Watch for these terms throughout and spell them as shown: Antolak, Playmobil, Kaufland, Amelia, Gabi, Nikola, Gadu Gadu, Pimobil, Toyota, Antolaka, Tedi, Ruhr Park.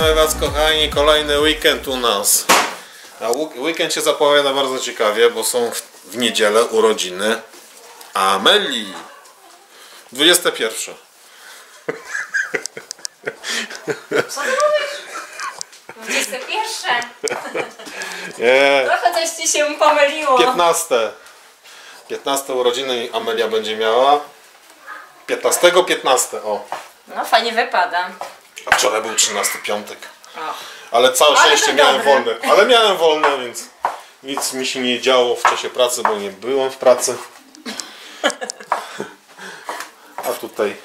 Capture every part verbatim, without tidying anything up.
Witamy Was, kochani, kolejny weekend u nas. A weekend się zapowiada bardzo ciekawie, bo są w niedzielę urodziny Amelii. dwudziesta pierwsza. Co ty mówisz? dwudziesta pierwsza? Nie. Trochę coś Ci się pomyliło. piętnaście. piętnaste urodziny Amelia będzie miała. piętnastego piętnaście, o. No fajnie wypada. A wczoraj był trzynasty piątek. Oh. Ale całe szczęście miałem wolne. Ale miałem wolne, więc nic mi się nie działo w czasie pracy, bo nie byłem w pracy. A tutaj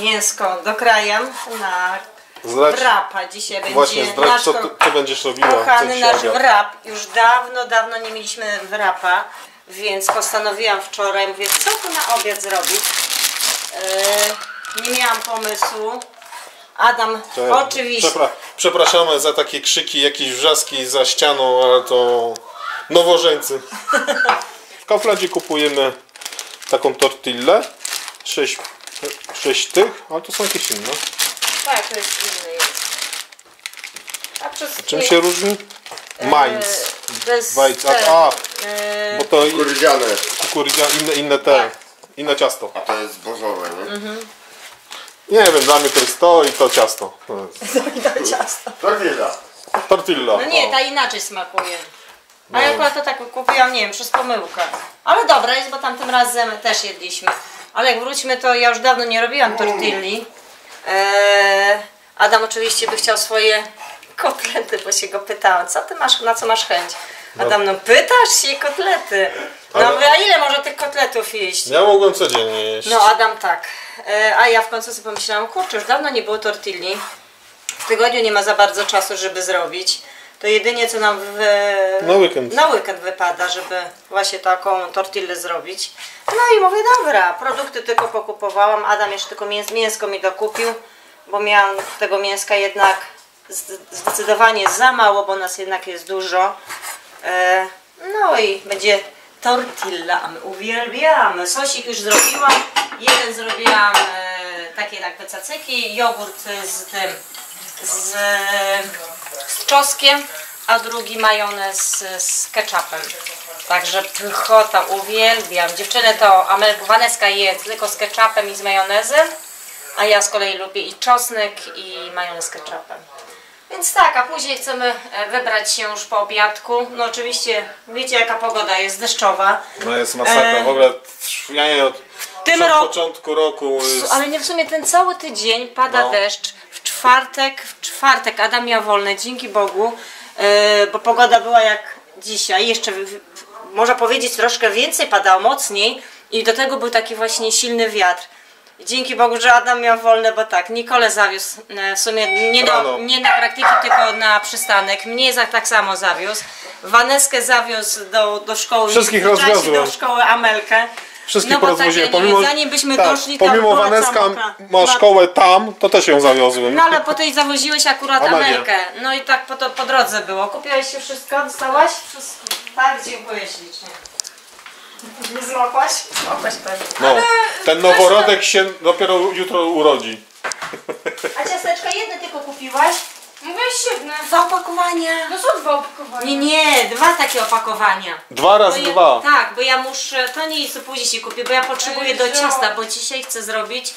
mięsko dokrajam na zdrać, wrapa. Dzisiaj właśnie będzie zdrać, nasz co ty, ty będziesz robiła. Kochany nasz obiad. Wrap. Już dawno, dawno nie mieliśmy wrapa, więc postanowiłam wczoraj, mówię, co tu na obiad zrobić. Yy, nie miałam pomysłu. Adam, to, oczywiście. Przepra przepraszamy za takie krzyki, jakieś wrzaski za ścianą, ale to nowożeńcy. W Kauflandzie kupujemy taką tortillę. Sześć, sześć tych, ale to są jakieś inne. Tak, to jest inny. A przez czym się różni? Mainz. Bez a, a, bo to kukurydziane. Kukurydziane, inne, inne te, tak. Inne ciasto. A to jest zbożowe, nie? Mhm. Nie wiem, dla mnie to jest to i to ciasto. I to ciasto. Tortilla. Tortilla. No nie, ta inaczej smakuje. A no. Ja akurat to tak kupiłam, nie wiem, przez pomyłkę. Ale dobra jest, bo tamtym razem też jedliśmy. Ale jak wróćmy, to ja już dawno nie robiłam tortilli. Eee, Adam oczywiście by chciał swoje kotlety, bo się go pytałam, co ty masz, na co masz chęć? Adam, no pytasz się kotlety. No ale... a ile może tych kotletów jeść? Ja mogłem codziennie jeść. No Adam tak. E, a ja w końcu sobie pomyślałam, kurczę, już dawno nie było tortilli. W tygodniu nie ma za bardzo czasu, żeby zrobić. To jedynie co nam w, na, weekend. na weekend wypada, żeby właśnie taką tortillę zrobić. No i mówię, dobra, produkty tylko pokupowałam. Adam jeszcze tylko mięs mięsko mi dokupił, bo miałam tego mięska jednak zdecydowanie za mało, bo nas jednak jest dużo. E, no i będzie tortilla. Uwielbiamy. Sosik już zrobiłam. Jeden zrobiłam e, takie jakby cacyki, jogurt z tym, z, z czosnkiem, a drugi majonez z ketchupem. Także pychota, uwielbiam. Dziewczyny to Waneska je tylko z ketchupem i z majonezem, a ja z kolei lubię i czosnek, i majonez z ketchupem. Więc tak, a później chcemy wybrać się już po obiadku. No oczywiście, wiecie jaka pogoda jest, deszczowa. No jest masakra, e... w ogóle ja nie od tym roku... początku roku jest... Ale nie, w sumie ten cały tydzień pada no. deszcz. W czwartek, w czwartek Adam miał wolne, dzięki Bogu, e, bo pogoda była jak dzisiaj. Jeszcze, w, w, można powiedzieć, troszkę więcej padało, mocniej i do tego był taki właśnie silny wiatr. Dzięki Bogu, że Adam miał wolne, bo tak, Nikolę zawiózł, w sumie nie, do, nie na praktyki, tylko na przystanek, mnie za, tak samo zawiózł, Waneskę zawiózł do, do szkoły, wszystkich rozwiozłem, do szkoły Amelkę, wszystkich no porozwoziłem, tak, pomimo, zanim byśmy tak, doszli, pomimo Waneska ma szkołę tam, to też ją zawiozłem. No ale po tej zawoziłeś akurat Amelię. Amelkę, no i tak po, to, po drodze było, kupiłaś się wszystko, dostałaś? Wszystko. Tak, dziękuję ślicznie. Nie złapłaś? Złapłaś pewnie. No, ten noworodek się dopiero jutro urodzi. A ciasteczka jedne tylko kupiłaś? Mówiłaś siedne. Dwa opakowania. No są dwa opakowania. Nie, nie, dwa takie opakowania. Dwa razy ja, dwa. Tak, bo ja muszę, to nie jest, co później się kupię, bo ja potrzebuję do ciasta, bo dzisiaj chcę zrobić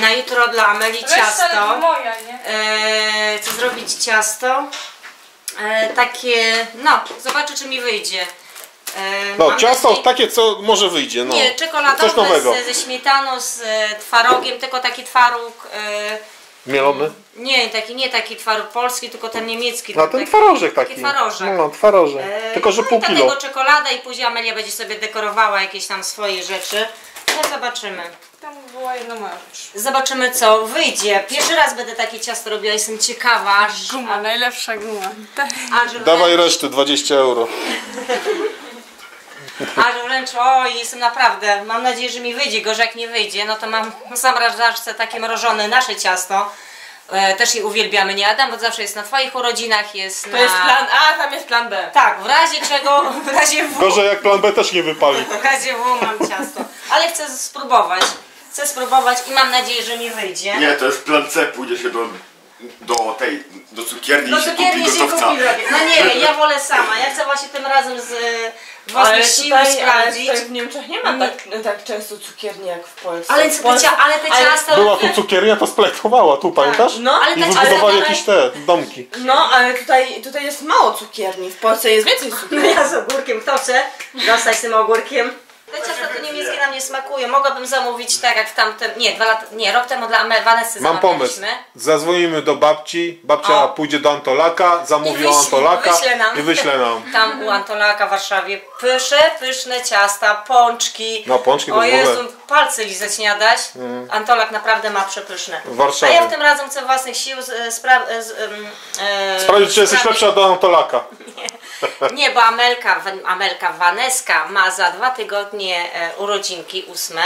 na jutro dla Ameli ciasto. Moja, nie? E, chcę zrobić ciasto. E, takie, no, zobaczę czy mi wyjdzie. No, mam ciasto taki... takie, co może wyjdzie. No. Nie, czekoladowe z, ze śmietaną, z twarogiem, tylko taki twaróg. Yy... Mielony? Nie, taki, nie taki twaróg polski, tylko ten niemiecki. No, ten taki, twarożek taki. taki twarożek. No, twarożek. Yy, tylko, że no pół i kilo. Czekolada i później Amelia będzie sobie dekorowała jakieś tam swoje rzeczy. No, zobaczymy. Tam była jedna moja rzecz. Zobaczymy, co wyjdzie. Pierwszy raz będę takie ciasto robiła, jestem ciekawa. Aż... Guma, najlepsza guma. Aż dawaj reszty, dwadzieścia euro. Aż wręcz, oj, jestem naprawdę, mam nadzieję, że mi wyjdzie, gorzej jak nie wyjdzie, no to mam w zamrażarce takie mrożone nasze ciasto, e, też je uwielbiamy, nie Adam, bo zawsze jest na twoich urodzinach, jest to na... To jest plan A, tam jest plan B. Tak, w razie czego, w razie W. Gorzej jak plan B też nie wypali. W razie W mam ciasto, ale chcę spróbować, chcę spróbować i mam nadzieję, że mi wyjdzie. Nie, to jest plan C, pójdzie się do do tej, do cukierni, do cukierni się kupi gotowca. Się kupi, no nie wiem, ja wolę sama, ja chcę właśnie tym razem z własnych sił sprawdzić. Ale w Niemczech nie ma tak, tak często cukierni jak w Polsce. Ale, w Polsce, ale te ciasta... Była tu cukiernia, to spletkowała tu, pamiętasz? No, ale te ciasta... Zbudowali jakieś te domki. No, ale tutaj, tutaj jest mało cukierni, w Polsce jest więcej cukierni. No ja z ogórkiem, kto chce dostać tym ogórkiem? Te ciasta to niemieckie nam nie smakują. Mogłabym zamówić tak jak w tamtym... Nie, dwa lata... Nie, rok temu dla Vanessy zamawialiśmy. Mam pomysł. Zadzwonimy do babci. Babcia o. pójdzie do Antolaka, zamówi u Antolaka wyśle nam. i wyśle nam. Tam u Antolaka w Warszawie pysze, pyszne ciasta, pączki. No pączki to o Jezu, ogóle... palce lizać nie dać. Mm. Antolak naprawdę ma przepyszne. W Warszawie. A ja w tym razem chcę własnych sił spra z, um, e, sprawdzić, czy jesteś lepsza do Antolaka. Nie, bo Amelka, Amelka Vaneska ma za dwa tygodnie urodzinki, ósme.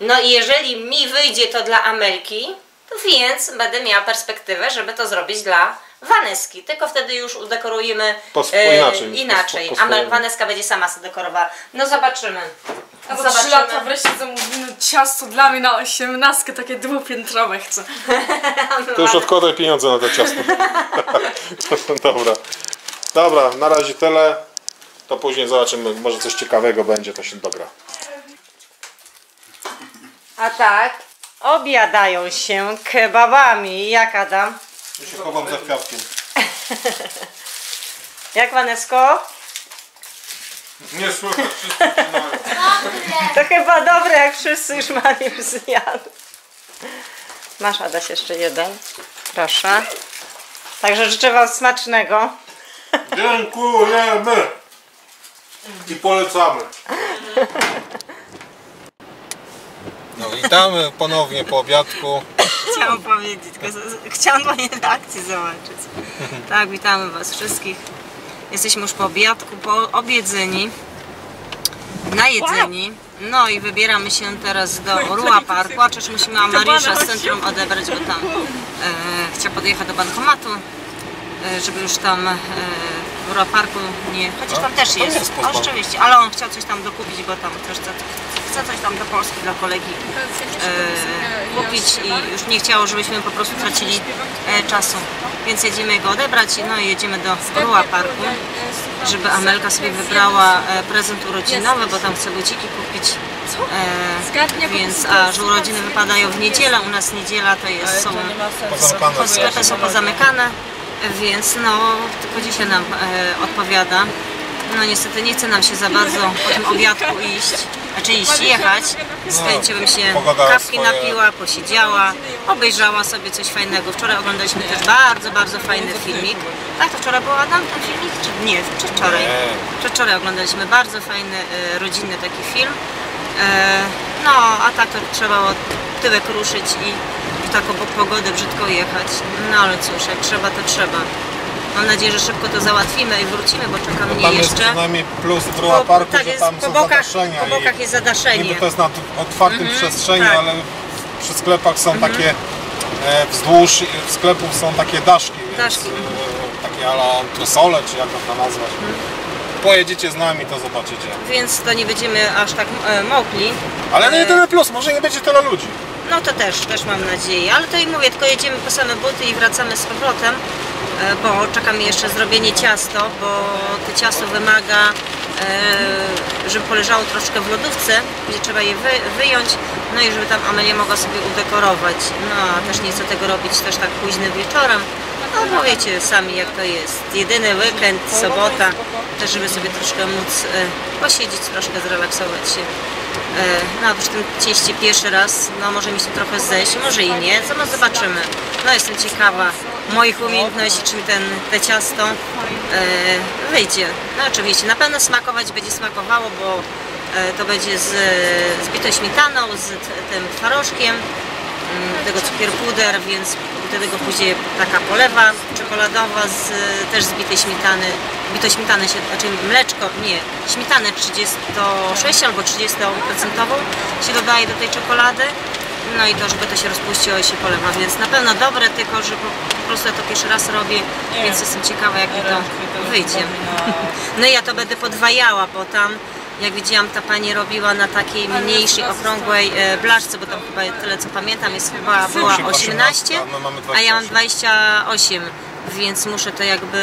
No i jeżeli mi wyjdzie to dla Amelki, to więc będę miała perspektywę, żeby to zrobić dla Vaneski. Tylko wtedy już udekorujemy Posp e, inaczej. inaczej. Amel Vaneska będzie sama sobie dekorowała. No zobaczymy. No bo trzy lata wreszcie zamówimy ciasto dla mnie na osiemnastkę, takie dwupiętrowe chcę. To już odkładaj pieniądze na to ciasto. Dobra. Dobra, na razie tyle, to później zobaczymy, może coś ciekawego będzie, to się dogra. A tak, obiadają się kebabami, jak Adam? Ja się chowam za kwiatkiem. Jak Vanesko? Nie słychać, wszyscy mają. To chyba dobre, jak wszyscy już mają zjadł. Masz Adaś jeszcze jeden, proszę. Także życzę wam smacznego. Dziękujemy i polecamy. No witamy ponownie po obiadku. Chciałam powiedzieć, tylko chciałam Pani reakcję zobaczyć. Tak, witamy Was wszystkich. Jesteśmy już po obiadku, po obiedzeni, na jedzeni. No i wybieramy się teraz do Ruhr Parku. Chociaż musimy Amelisza z centrum odebrać, bo tam e, chciała podjechać do bankomatu, żeby już tam e, w Ruhr Parku nie... Chociaż tam też jest, oczywiście, ale on chciał coś tam dokupić, bo tam też chce coś tam do Polski dla kolegi e, kupić i już nie chciało, żebyśmy po prostu tracili e, czasu. Więc jedziemy go odebrać, no i jedziemy do Ruhr Parku, żeby Amelka sobie wybrała prezent urodzinowy, bo tam chce buciki kupić. E, więc, a że urodziny wypadają w niedzielę, u nas niedziela to jest, są... Sklepy są pozamykane. Więc no, tylko dzisiaj nam e, odpowiada. No niestety nie chce nam się za bardzo po tym obiadku iść, znaczy iść jechać. Z chęcią bym się kawki napiła, posiedziała, obejrzała sobie coś fajnego. Wczoraj oglądaliśmy też bardzo, bardzo fajny filmik. Tak, to wczoraj był Adam ten filmik? Czy nie, przedwczoraj. Przedwczoraj oglądaliśmy bardzo fajny, e, rodzinny taki film. E, no, a tak to trzeba tyłek ruszyć i taką pogodę brzydko jechać. No ale cóż, jak trzeba, to trzeba. Mam nadzieję, że szybko to załatwimy i wrócimy, bo czeka mnie tam jeszcze. Tam jest co najmniej plus w Ruhr Parku, tak, że tam po są bokach, zadaszenia. Po bokach jest zadaszenie. Niby to jest na otwartym mm-hmm, przestrzeni, tak. Ale przy sklepach są mm-hmm. takie e, wzdłuż sklepów są takie daszki. Więc, daszki. E, takie a la antresole, czy jak to nazwać. Mm. Pojedziecie z nami, to zobaczycie. Więc to nie będziemy aż tak e, mokli. Ale no jedyny plus, może nie będzie tyle ludzi. No to też, też mam nadzieję, ale to i mówię, tylko jedziemy po same buty i wracamy z powrotem, bo czeka mi jeszcze zrobienie ciasto, bo to ciasto wymaga, żeby poleżało troszkę w lodówce, gdzie trzeba je wyjąć, no i żeby tam Amelia mogła sobie udekorować. No a też nie chcę tego robić też tak późnym wieczorem, no bo wiecie sami jak to jest, jedyny weekend, sobota, też żeby sobie troszkę móc posiedzieć, troszkę zrelaksować się. No a przy tym cieście pierwszy raz, no może mi się trochę zejść, może i nie, co no zobaczymy. No jestem ciekawa moich umiejętności, czy mi ten, te ciasto e, wyjdzie. No oczywiście, na pewno smakować będzie smakowało, bo e, to będzie z zbitą śmietaną, z tym twarożkiem, tego cukier puder, więc wtedy go później taka polewa czekoladowa z też zbitej śmietany. Bito śmietany się, znaczy mleczko, nie, śmietanę trzydzieści sześć albo trzydzieści procent się dodaje do tej czekolady. No i to, żeby to się rozpuściło i się polewa, więc na pewno dobre, tylko że po prostu ja to pierwszy raz robię, więc jestem ciekawa jak mi to wyjdzie. No i ja to będę podwajała, bo tam Jak widziałam, ta pani robiła na takiej mniejszej, okrągłej blaszce, bo tam chyba tyle co pamiętam, jest chyba była osiemnaście, a ja mam dwadzieścia osiem. Więc muszę to jakby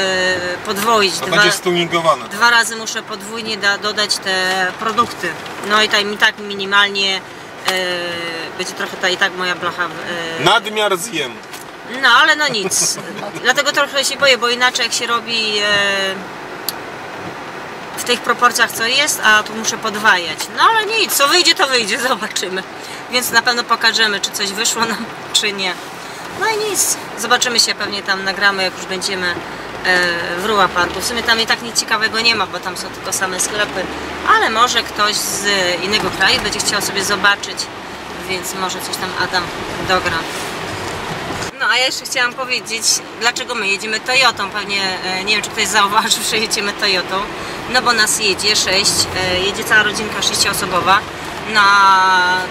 podwoić. To dwa, będzie stuningowane. Dwa razy muszę podwójnie da, dodać te produkty. No i tak, i tak minimalnie yy, będzie trochę ta i tak moja blacha. Yy. Nadmiar zjem. No ale no nic. Dlatego trochę się boję, bo inaczej jak się robi yy, w tych proporcjach co jest, a tu muszę podwajać. No ale nic, co wyjdzie to wyjdzie, zobaczymy. Więc na pewno pokażemy, czy coś wyszło nam, czy nie. No i nic, zobaczymy się, pewnie tam nagramy, jak już będziemy w Ruhr Parku. W sumie tam i tak nic ciekawego nie ma, bo tam są tylko same sklepy, ale może ktoś z innego kraju będzie chciał sobie zobaczyć, więc może coś tam Adam dogra. No a ja jeszcze chciałam powiedzieć, dlaczego my jedziemy Toyotą, pewnie nie wiem, czy ktoś zauważył, że jedziemy Toyotą, no bo nas jedzie sześć, jedzie cała rodzinka sześcioosobowa. Na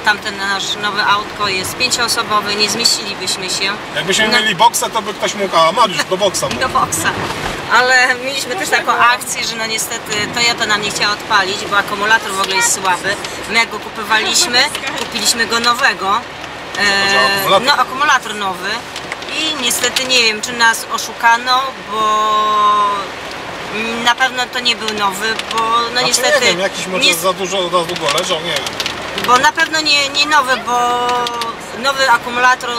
tamten nasz nowe autko jest pięcioosobowe, nie zmieścilibyśmy się. Jakbyśmy no... mieli boksa, to by ktoś mógł, a Mariusz, do boksa. Do boksa. Ale mieliśmy no też taką akcję, że no niestety Toyota nam nie chciała odpalić, bo akumulator w ogóle jest słaby. My jak go kupowaliśmy, kupiliśmy go nowego. E, akumulator? No akumulator nowy. I niestety nie wiem, czy nas oszukano, bo... Na pewno to nie był nowy, bo no znaczy, niestety... nie wiem, jakiś może nie... za dużo, za długo leżał, nie wiem. Bo na pewno nie, nie nowy, bo nowy akumulator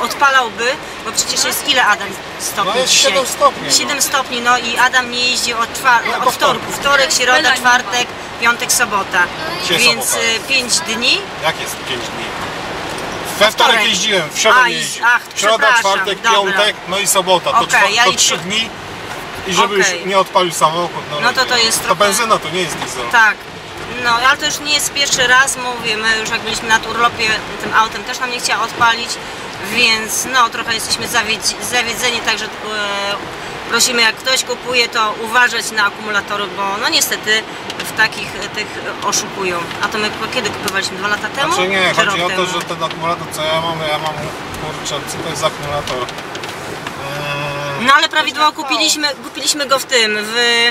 odpalałby, bo przecież jest ile Adam stopni? No jest siedem stopni. siedem stopni, no i Adam nie jeździ od, czwar... no, od wtorku. Wtorek, środa, czwartek, piątek, sobota. Dzisiaj więc pięć dni. Jak jest pięć dni? We wtorek jeździłem, w środę nie jeździłem. Ach, środa, czwartek, dobra. Piątek, no i sobota. To okay, ja trzy dni. I żeby okay. Już nie odpalił samochód, no, no to, to jest ta trochę... benzyna to nie jest diesel. Tak, no ale to już nie jest pierwszy raz, mówię, my już jak byliśmy na urlopie, tym autem też nam nie chciała odpalić, więc no trochę jesteśmy zawiedzeni, także e, prosimy, jak ktoś kupuje, to uważać na akumulatory, bo no niestety w takich tych oszukują. A to my kiedy kupowaliśmy? Dwa lata temu? Znaczy nie, czy chodzi o to, temu? Że ten akumulator, co ja mam, ja mam, kurczę, co to jest za akumulator? No ale prawidłowo kupiliśmy, kupiliśmy go w tym, w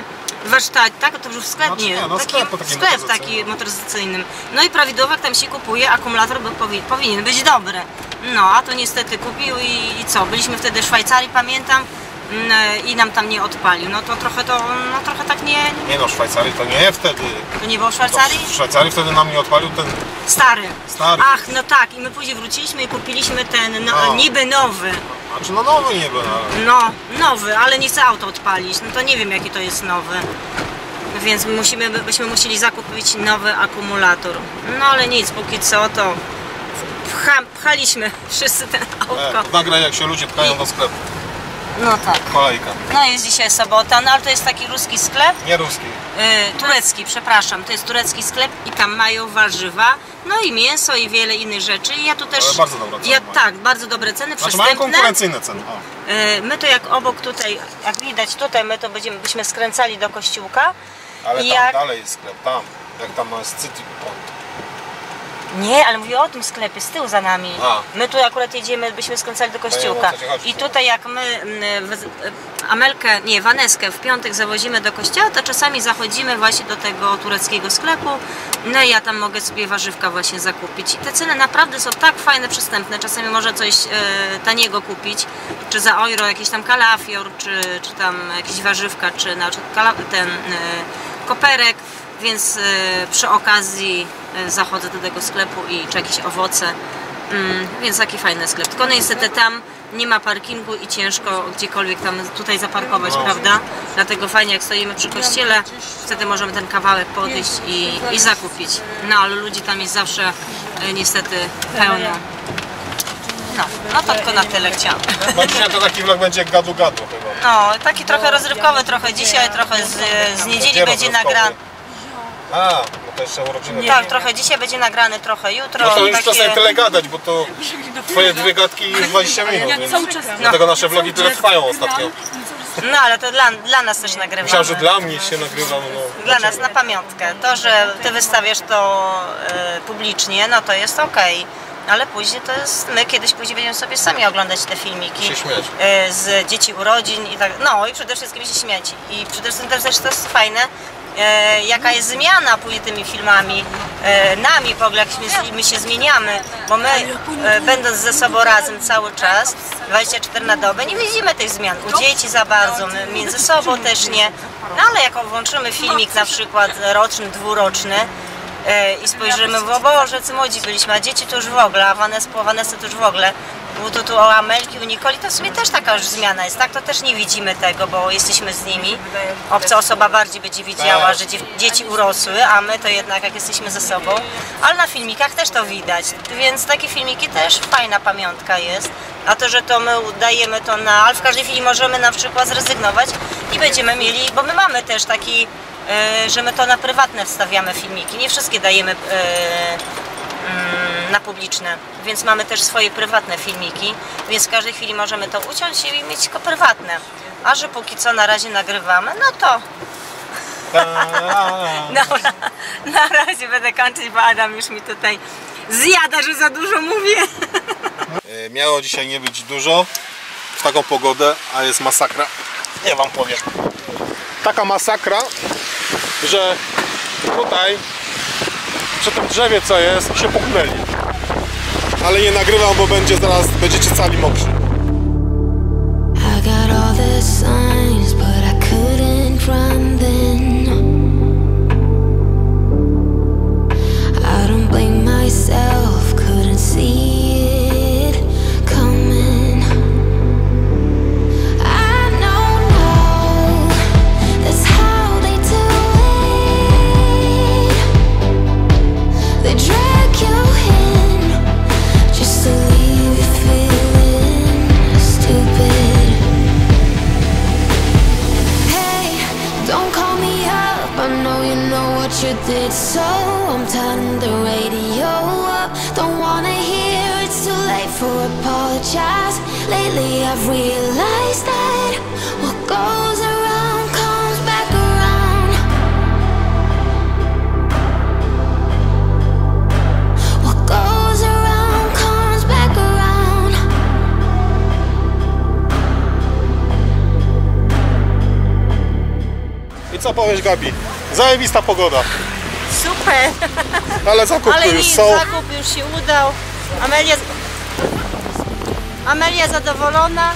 warsztacie, tak? To już w sklepie, znaczy, nie, no, sklep, taki, sklep taki motoryzacyjnym. No i prawidłowo jak tam się kupuje, akumulator był, powinien być dobry. No a to niestety kupił i, i co? Byliśmy wtedy w Szwajcarii, pamiętam, i nam tam nie odpalił. No to trochę to, no trochę tak nie... Nie no, w Szwajcarii to nie wtedy. To nie było w Szwajcarii? W Szwajcarii wtedy nam nie odpalił ten... Stary. Stary. Ach, no tak. I my później wróciliśmy i kupiliśmy ten no, no. niby nowy. Znaczy no nowy niby, ale... No, nowy, ale nie chce auto odpalić. No to nie wiem, jaki to jest nowy. Więc musimy, byśmy musieli zakupić nowy akumulator. No ale nic, póki co to... Pcha, pchaliśmy wszyscy ten auto. E, nagraj, jak się ludzie pchają I... do sklepu. No tak. Kolejka. No jest dzisiaj sobota, no ale to jest taki ruski sklep. Nie ruski. Yy, turecki, przepraszam. To jest turecki sklep i tam mają warzywa, no i mięso i wiele innych rzeczy. I ja tu też... Ale bardzo dobre ceny. Ja, tak, bardzo dobre ceny, znaczy, przystępne. Mają konkurencyjne ceny. Yy, my to jak obok tutaj, jak widać tutaj, my to będziemy, byśmy skręcali do kościółka. Ale tam jak... dalej jest sklep, tam. Jak tam jest City Point. Nie, ale mówię o tym sklepie, z tyłu za nami. A. My tu akurat jedziemy, byśmy skręcali do kościółka. I tutaj jak my Amelkę, nie, Waneskę w piątek zawozimy do kościoła, to czasami zachodzimy właśnie do tego tureckiego sklepu. No i ja tam mogę sobie warzywka właśnie zakupić. I te ceny naprawdę są tak fajne, przystępne. Czasami może coś e, taniego kupić, czy za euro jakiś tam kalafior, czy, czy tam jakieś warzywka, czy na przykład ten e, koperek. Więc y, przy okazji y, zachodzę do tego sklepu i czy jakieś owoce, mm, więc taki fajny sklep. Tylko niestety tam nie ma parkingu i ciężko gdziekolwiek tam tutaj zaparkować, no, prawda? Dlatego fajnie, jak stoimy przy kościele, wtedy możemy ten kawałek podejść i, i zakupić. No ale ludzi tam jest zawsze y, niestety pełno. No, no to tylko na tyle chciałam. No dzisiaj to taki vlog będzie gadu gadu chyba. No, taki trochę rozrywkowy, trochę dzisiaj, trochę z, z niedzieli będzie nagrany. A, bo to jeszcze urodziny. Tak, trochę dzisiaj będzie nagrane, trochę jutro. No to już takie... czasem tyle gadać, bo to twoje dwie gadki już dwadzieścia minut, więc no. Dlatego nasze vlogi tyle trwają ostatnio. No ale to dla, dla nas też nagrywamy. Myślałem, że dla mnie się nagrywamy. No. Dla nas, na pamiątkę. To, że ty wystawiasz to y, publicznie, no to jest okej. Okay. Ale później to jest, my kiedyś później będziemy sobie sami oglądać te filmiki. Się śmiać. Y, z dzieci urodzin i tak, no i przede wszystkim się śmiać. I przede wszystkim też, też to jest fajne. e, jaka jest zmiana później tymi filmami, e, nami w ogóle, jak my się zmieniamy, bo my e, będąc ze sobą razem cały czas, dwadzieścia cztery na dobę, nie widzimy tych zmian u dzieci za bardzo, my między sobą też nie, no ale jak włączymy filmik na przykład roczny, dwuroczny, i spojrzymy, bo Boże, co młodzi byliśmy, a dzieci to już w ogóle, a Vanessa, po Vanessa to już w ogóle. Bo tu, tu o Amelki, u Nikoli to w sumie też taka już zmiana jest, tak? To też nie widzimy tego, bo jesteśmy z nimi. Obca osoba bardziej będzie widziała, że dzieci urosły, a my to jednak jak jesteśmy ze sobą. Ale na filmikach też to widać, więc takie filmiki też fajna pamiątka jest. A to, że to my udajemy to na... Ale w każdej chwili możemy na przykład zrezygnować i będziemy mieli, bo my mamy też taki... że my to na prywatne wstawiamy filmiki, nie wszystkie dajemy yy, na publiczne, więc mamy też swoje prywatne filmiki, więc w każdej chwili możemy to uciąć i mieć tylko prywatne, a że póki co na razie nagrywamy, no to dobra, na razie będę kończyć, bo Adam już mi tutaj zjada, że za dużo mówię. Miało dzisiaj nie być dużo w taką pogodę, a jest masakra, ja wam powiem. Taka masakra, że tutaj przy tym drzewie co jest się pochnęli. Ale nie nagrywam, bo będzie zaraz będziecie cali mokrzy. Co powiesz, Gabi? Zajebista pogoda. Super. Ale zakup Ale już są. Zakup już się udał. Amelia, Amelia zadowolona,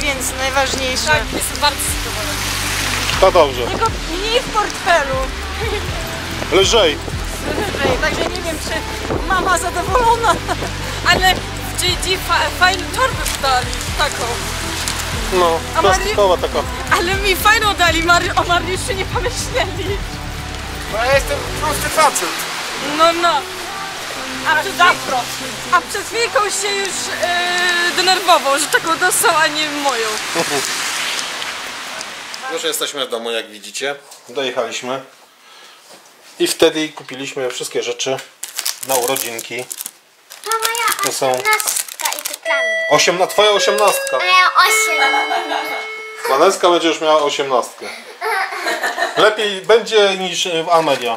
więc najważniejsze. Tak, jestem bardzo zadowolona. To dobrze. Tylko mniej w portfelu. Lżej. Lżej, także nie wiem, czy mama zadowolona. Ale G G fajną torbę wdali, taką. No, plastikowa taka. Ale mi fajną dali, o Mariuszu nie pomyśleli. No ja jestem prosty facet. No, no. A, a, przed, a przed chwilką się już yy, denerwował, że taką dostał, a nie moją. Już jesteśmy w domu, jak widzicie. Dojechaliśmy. I wtedy kupiliśmy wszystkie rzeczy na urodzinki. Mama, ja to są... Osiem na twoja osiemnastka. Vaneska będzie już miała osiemnastkę. Lepiej będzie niż Amelia.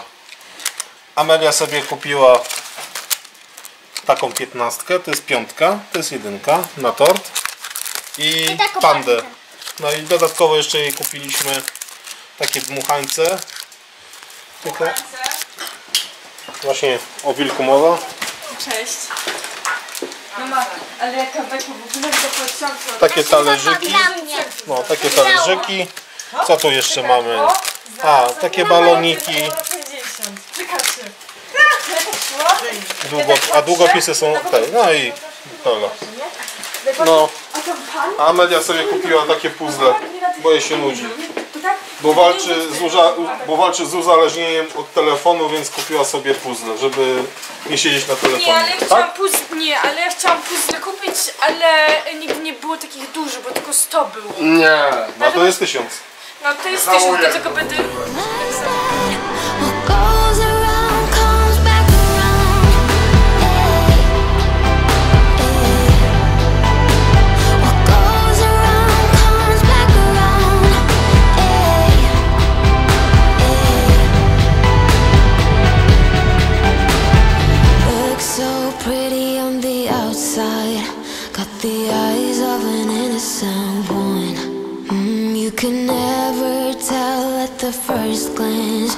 Amelia sobie kupiła taką piętnastkę, to jest piątka, to jest jedynka na tort i, I pandę. No i dodatkowo jeszcze jej kupiliśmy takie dmuchańce. Tylko... Właśnie o wilku mowa. Cześć. Mama, ale jaka beka w ogóle to pociągnął. Takie talerzyki. No, takie talerzyki. Co tu jeszcze mamy? A, takie baloniki. Długo, a długopisy są tutaj. No i dobra. No, Amelia sobie kupiła takie puzzle, bo jej się nudzi. Bo walczy, z uza, bo walczy z uzależnieniem od telefonu, więc kupiła sobie puzzle, żeby nie siedzieć na telefonie. Nie, ale ja, tak? chciałam, puzzle, nie, ale ja chciałam puzzle kupić, ale nigdy nie było takich dużych, bo tylko sto było. Nie, no to jest tysiąc. No to jest tysiąc, dlatego będę... First glance.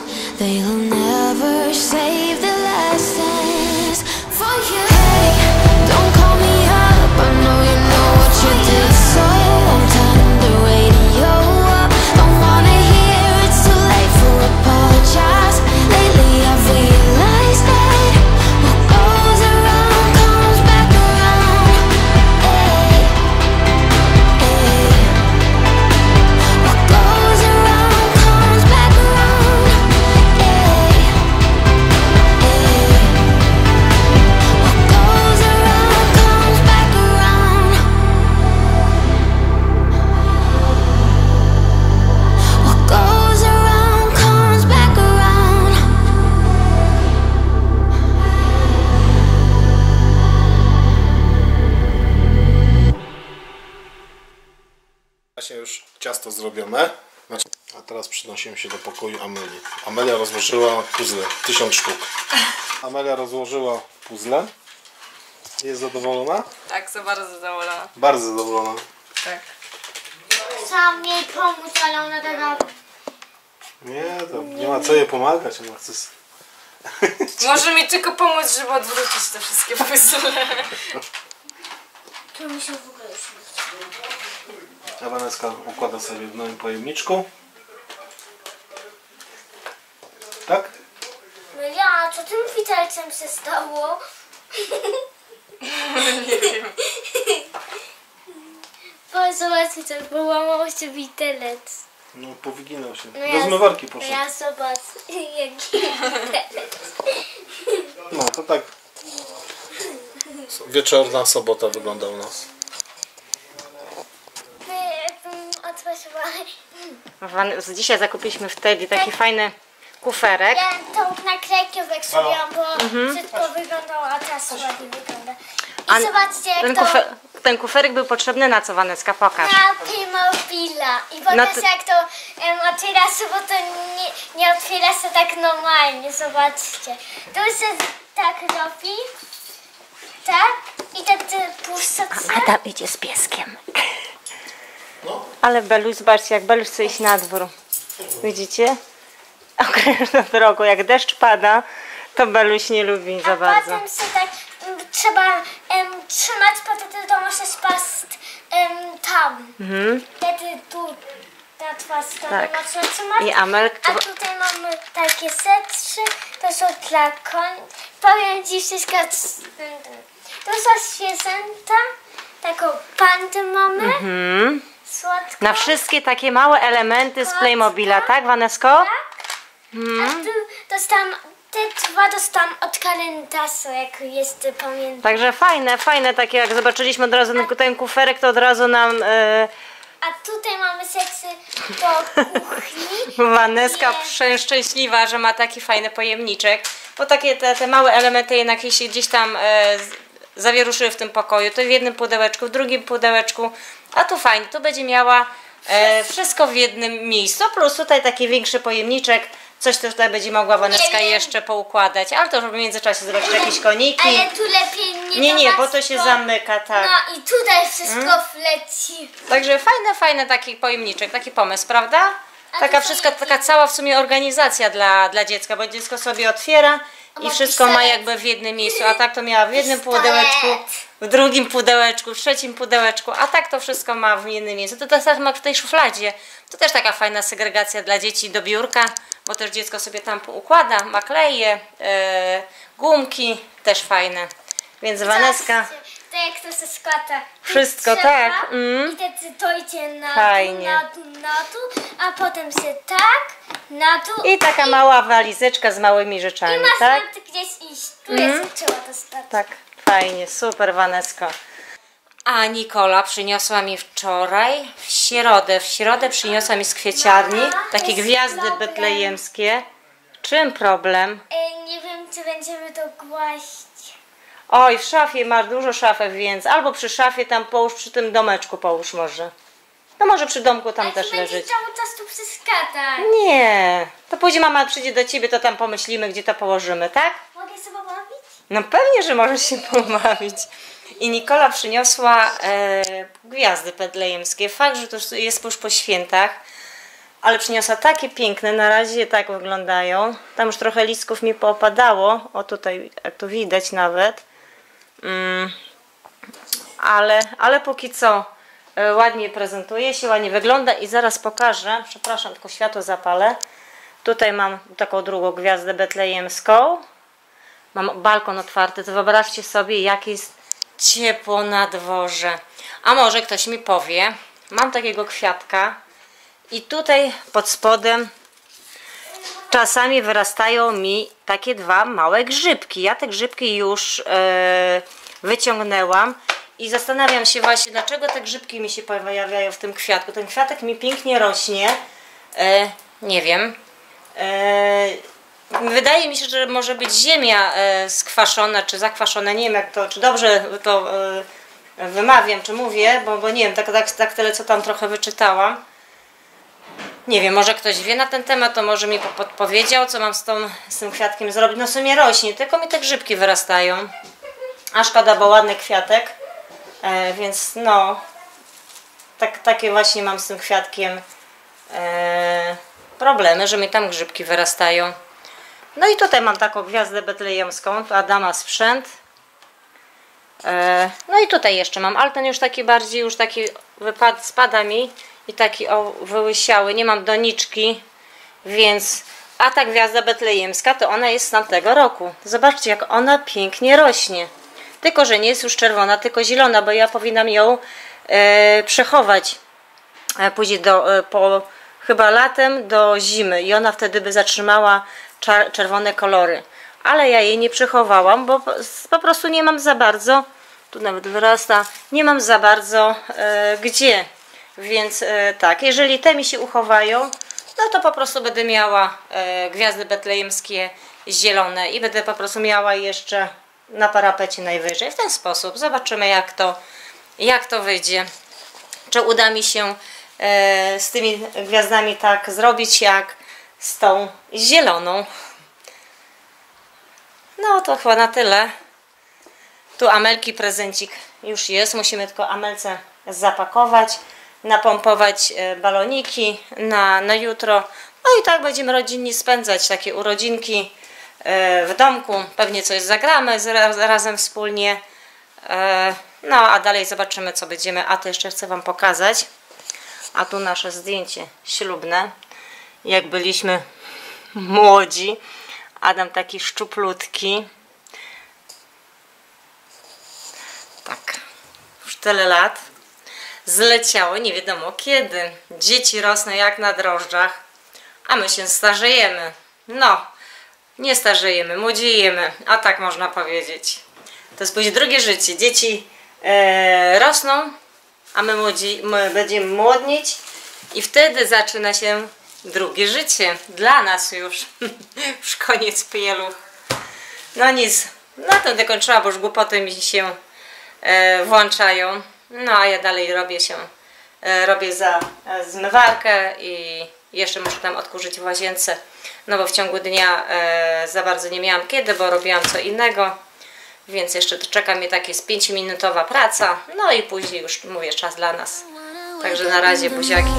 Już ciasto zrobione, a teraz przynosimy się do pokoju Ameli. Amelia rozłożyła puzzle, tysiąc sztuk. Amelia rozłożyła puzzle. Jest zadowolona? Tak, za bardzo zadowolona. Bardzo zadowolona. Tak. Chciałam jej pomóc, ale ona dodała. Nie, to nie ma co jej pomagać, ona chce... Może mi tylko pomóc, żeby odwrócić te wszystkie puzzle. To mi się w ogóle już nie chce. Waneska układa sobie w nowym pojemniczku. Tak? No ja, co tym widelcem się stało? Nie wiem. Bo zobaczcie, to połamał się widelec. No powyginał się. No do zmywarki ja, poszedł. No ja zobacz, jaki widelec. No to tak. Wieczorna sobota wygląda u nas. Dzisiaj zakupiliśmy w Tedi taki fajny kuferek. Ja tą naklejkę wykleiłam, bo mhm. wszystko wyglądało, a teraz ładnie wygląda. I a zobaczcie jak ten, to... kufer, ten kuferek był potrzebny na co, Waneska? Pokaż. Na Pimobila. I pokaż to... jak to um, otwiera się, bo to nie, nie otwiera się tak normalnie. Zobaczcie. Tu się tak robi. Tak? I tak puszcza. A tam idzie z pieskiem. No. Ale Beluś, zobaczcie, jak Beluś chce iść na dwór. Widzicie? Okrężną drogą, jak deszcz pada, to Beluś nie lubi za bardzo. A potem się tak um, trzeba um, trzymać, potem to może spaść um, tam. Mhm. Wtedy tu na twarz stronę tak. Można trzymać. I Amelka... A tutaj mamy takie setrzy, to są dla koń. Powiem Ci wszystko, to są świeżęta, taką pantę mamy. Mhm. Słodko. Na wszystkie takie małe elementy z Playmobila, tak Wanesko? Tak. Hmm. A tu dostałam, te dwa dostałam od kalendarza, jak jest pamiętam. Także fajne, fajne takie, jak zobaczyliśmy od razu a, ten kuferek, to od razu nam... Yy... A tutaj mamy seksy do kuchni. Waneska przeszczęśliwa, że ma taki fajny pojemniczek, bo takie te, te małe elementy jednak jeśli gdzieś tam... Yy, zawieruszyły w tym pokoju, to w jednym pudełeczku, w drugim pudełeczku, a tu fajnie, tu będzie miała e, wszystko w jednym miejscu, plus tutaj taki większy pojemniczek, coś też tutaj będzie mogła Waneska jeszcze poukładać, ale to żeby w międzyczasie zrobić jakieś koniki. Ale tu lepiej nie Nie, nie, bo to się zamyka, tak. No i tutaj wszystko hmm? wleci. Także fajny, fajny taki pojemniczek, taki pomysł, prawda? Taka wszystko, taka cała w sumie organizacja dla, dla dziecka, bo dziecko sobie otwiera i wszystko ma jakby w jednym miejscu, a tak to miała w jednym pudełeczku, w drugim pudełeczku, w trzecim pudełeczku, a tak to wszystko ma w jednym miejscu. To tak ma w tej szufladzie, to też taka fajna segregacja dla dzieci do biurka, bo też dziecko sobie tam układa, ma kleje, yy, gumki, też fajne. Więc Waneska... To jak to się składa. Wszystko trzeba, tak. Mm. I wtedy to idzie na dół, na dół, na dół, a potem się tak, na dół. I taka i... mała walizeczka z małymi rzeczami. I masz tak? Gdzieś iść. Tu mm. jest trzeba to stać. Tak, fajnie, super Wanesko. A Nikola przyniosła mi wczoraj, w środę, w środę przyniosła mi z kwieciarni Mama, takie gwiazdy problem. betlejemskie. Czym problem? E, nie wiem, czy będziemy to głaść. Oj, w szafie, masz dużo szafek, więc albo przy szafie tam połóż, przy tym domeczku połóż może. No może przy domku tam ale też leżeć. Cały czas tu przyskata. Nie, to później mama przyjdzie do ciebie, to tam pomyślimy, gdzie to położymy, tak? Mogę sobie pobawić? No pewnie, że możesz się pobawić. I Nikola przyniosła e, gwiazdy betlejemskie. Fakt, że to jest już po świętach. Ale przyniosła takie piękne, na razie tak wyglądają. Tam już trochę listków mi poopadało. O, tutaj, jak to widać nawet. Mm. Ale, ale póki co ładnie prezentuje się, ładnie wygląda i zaraz pokażę. Przepraszam, tylko światło zapalę. Tutaj mam taką drugą gwiazdę betlejemską. Mam balkon otwarty, to wyobraźcie sobie, jak jest ciepło na dworze. A może ktoś mi powie, mam takiego kwiatka i tutaj pod spodem czasami wyrastają mi takie dwa małe grzybki. Ja te grzybki już e, wyciągnęłam i zastanawiam się właśnie, dlaczego te grzybki mi się pojawiają w tym kwiatku. Ten kwiatek mi pięknie rośnie, e, nie wiem. E, Wydaje mi się, że może być ziemia skwaszona czy zakwaszona, nie wiem jak to, czy dobrze to wymawiam, czy mówię, bo, bo nie wiem, tak, tak, tak tyle co tam trochę wyczytałam. Nie wiem, może ktoś wie na ten temat, to może mi podpowiedział, co mam z, tą, z tym kwiatkiem zrobić. No w sumie rośnie, tylko mi te grzybki wyrastają. A szkoda, bo ładny kwiatek, e, więc no, tak, takie właśnie mam z tym kwiatkiem e, problemy, że mi tam grzybki wyrastają. No i tutaj mam taką gwiazdę betlejemską, Adama Sprzęt. No i tutaj jeszcze mam, ale ten już taki bardziej, już taki wypad, spada mi i taki o, wyłysiały, nie mam doniczki, więc... A ta gwiazda betlejemska, to ona jest z tamtego roku. Zobaczcie, jak ona pięknie rośnie. Tylko, że nie jest już czerwona, tylko zielona, bo ja powinnam ją e, przechować e, później do, e, po chyba latem do zimy i ona wtedy by zatrzymała czerwone kolory, ale ja jej nie przechowałam, bo po prostu nie mam za bardzo, tu nawet wyrasta, nie mam za bardzo e, gdzie, więc e, tak, jeżeli te mi się uchowają, no to po prostu będę miała e, gwiazdy betlejemskie zielone i będę po prostu miała jeszcze na parapecie najwyżej, w ten sposób, zobaczymy jak to, jak to wyjdzie, czy uda mi się e, z tymi gwiazdami tak zrobić jak z tą zieloną. No to chyba na tyle. Tu Amelki prezencik już jest. Musimy tylko Amelce zapakować, napompować baloniki na, na jutro. No i tak będziemy rodzinnie spędzać takie urodzinki w domku. Pewnie coś zagramy razem wspólnie. No a dalej zobaczymy co będziemy. A to jeszcze chcę wam pokazać. A tu nasze zdjęcie ślubne. Jak byliśmy młodzi. Adam taki szczuplutki. Tak. Już tyle lat. Zleciało nie wiadomo kiedy. Dzieci rosną jak na drożdżach. A my się starzejemy. No. Nie starzejemy. Młodziejemy. A tak można powiedzieć. To jest później drugie życie. Dzieci e, rosną. A my, młodzi, my będziemy młodnieć. I wtedy zaczyna się... drugie życie. Dla nas już. Już koniec pieluch. No nic. Na tym dokończyła, bo już głupoty mi się e, włączają. No a ja dalej robię się. E, robię za e, zmywarkę i jeszcze muszę tam odkurzyć w łazience. No bo w ciągu dnia e, za bardzo nie miałam kiedy, bo robiłam co innego. Więc jeszcze czeka mnie taka jest pięciominutowa praca. No i później już mówię czas dla nas. Także na razie buziaki.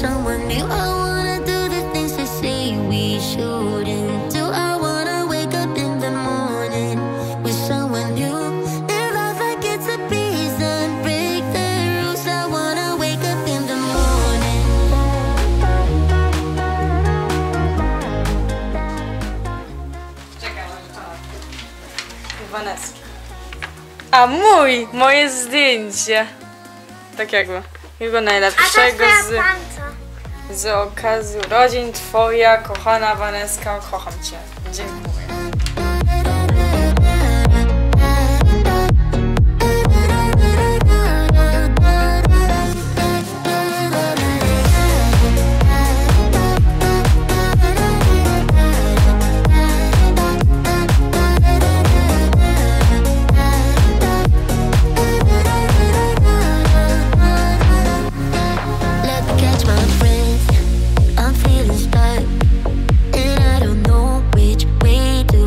Someone new, I wanna do the things they say we shouldn't do. I wanna wake up in the morning with someone new. Their love I get to be and break the rules. I wanna wake up in the morning. Czekaj, Iwaneski. A mój, moje zdjęcie. Tak jakby. Jego najlepszego z... z okazji urodzin, twoja kochana Waneska, kocham cię. Dziękuję. I don't know which way to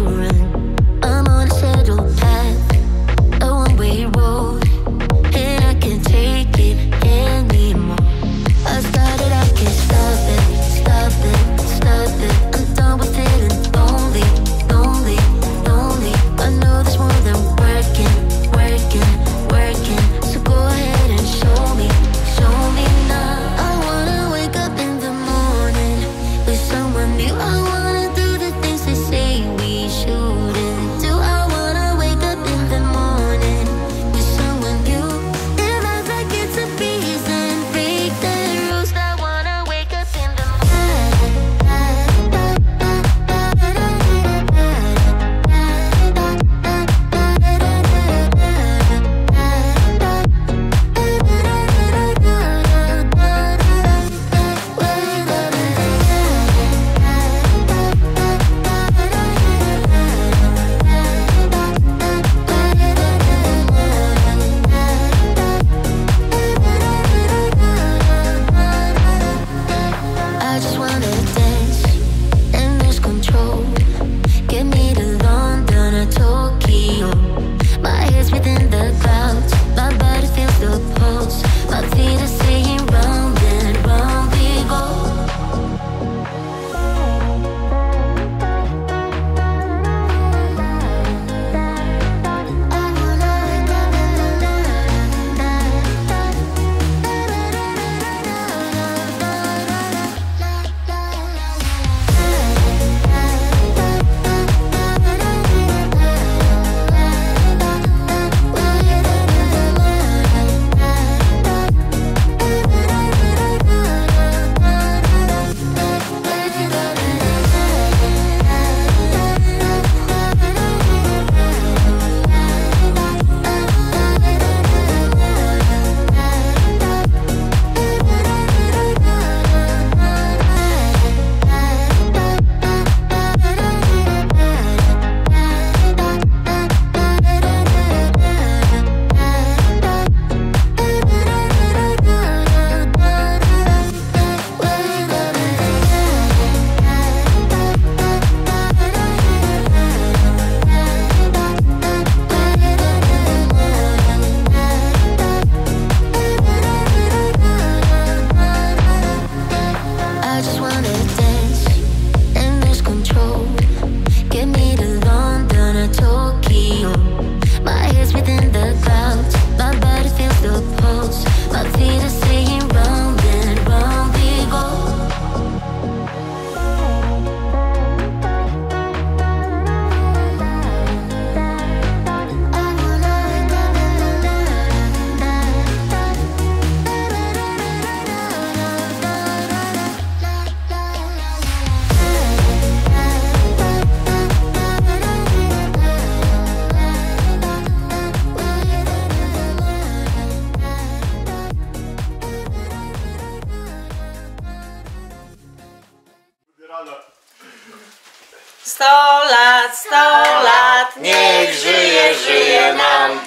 Sto lat, sto lat, niech żyje, żyje nam.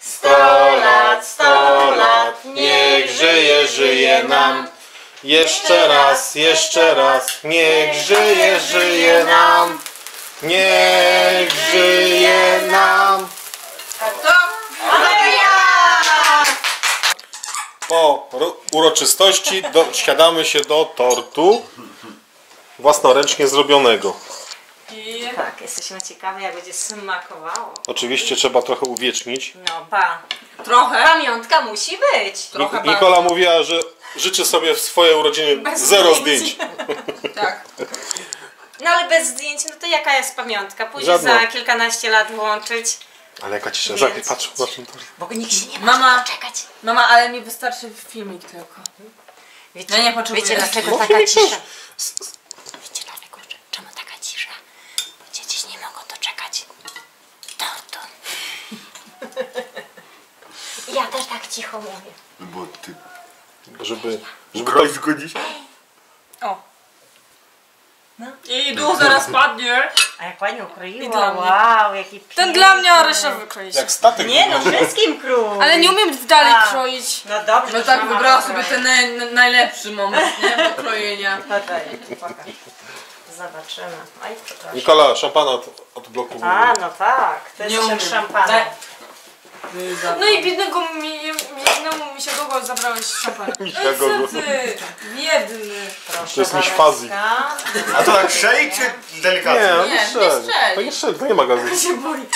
Sto lat, sto lat, niech żyje, żyje nam. Jeszcze raz, jeszcze raz, niech żyje, żyje nam. Niech żyje nam. A to Amelia! Po uroczystości dosiadamy się do tortu własnoręcznie zrobionego. Tak, jesteśmy ciekawe, jak będzie smakowało. Oczywiście trzeba trochę uwiecznić. No pa, trochę. Pamiątka musi być. Trochę Nik Nikola bardzo. Mówiła, że życzy sobie w swojej urodziny bez zero zdjęć. zdjęć. Tak. No ale bez zdjęć, no to jaka jest pamiątka? Później Żadna. Za kilkanaście lat włączyć. Ale jaka cisza, Zaki, patrz, patrz na to. Bo nikt się nie może czekać. Mama, ale mi wystarczy filmik tylko. Wiecie, ja nie potrzebuję. Wiecie dlaczego no, taka cisza? Ja też tak cicho mówię. Bo ty... Żeby... Żeby ktoś zgodzić. O. No. I dół zaraz padnie. A jak pani ukroiła, wow, jaki piękny. Ten dla mnie Arysia wykroić. Jak statek. Nie no, wszystkim krój. Ale nie umiem dalej A. kroić. No dobrze. No tak wybrała sobie ten naj, najlepszy moment, nie? Do krojenia. Zobaczymy. Oj, Nikola, szampana od, od bloku. A, no tak. To jest szef szampana. No i biednego mi, biednemu misia Gogo zabrałeś szampana. Misia Gogo. Biedny. Proszę, to jest miś fazi. A to tak szej czy delikatnie? Nie, nie szej. To nie szej, to nie ma gazu. Się boi.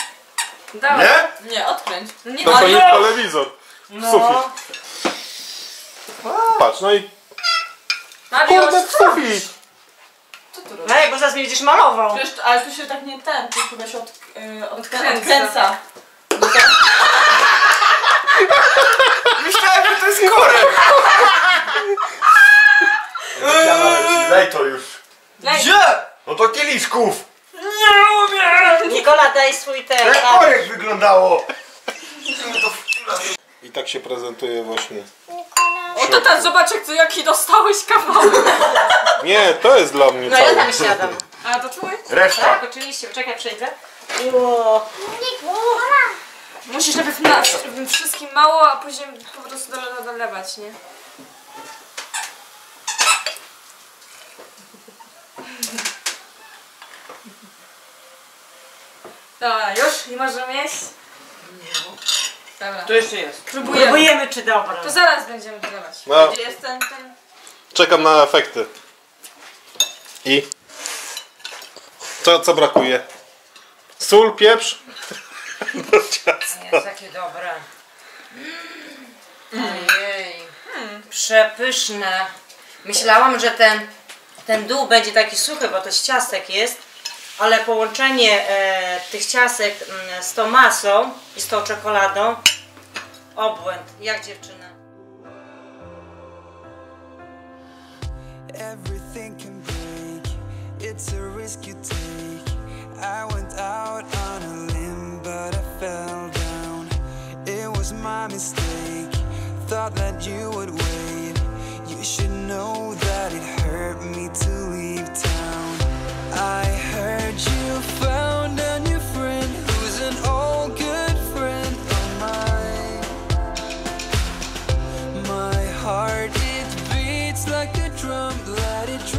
Dawaj. Nie? Nie, odkręć. Nie, to jest no. telewizor. No. Sufit. Patrz, no i... Kurde, w sufit. No jak, bo zaraz mnie będziesz malował. Przecież, ale tu się tak nie ten, tu chyba się od, yy, odkręca. Myślałem, że to jest korek. Daj to już. Gdzie? No to kieliszków. Nie umiem. Nikola, daj swój ten. Jak korek wyglądało. I tak się prezentuje właśnie. O to tam zobacz, jaki dostałeś kawałek. Nie, to jest dla mnie. No cały. Ja tam siadam. A to twój? Reszta. Tak, oczywiście, czekaj, przejdę. Ło. Musisz najpierw na wszystkim mało, a później po prostu dolewać, nie? Dobra, już? Nie możemy jeść? Nie. Dobra. To jeszcze jest. Próbujemy. Próbujemy, czy dobra. To zaraz będziemy dodawać. No. Gdzie jest ten, ten... Czekam na efekty. I? Co, co brakuje? Sól, pieprz? Do ciasta. Jest takie dobre. Mm. Ojej. Mm. Przepyszne. Myślałam, że ten, ten dół będzie taki suchy, bo to z ciastek jest. Ale połączenie e, tych ciastek m, z tą masą i z tą czekoladą, obłęd, jak dziewczyna. I heard you found a new friend who's an old good friend of mine. My heart it beats like a drum, let it drum.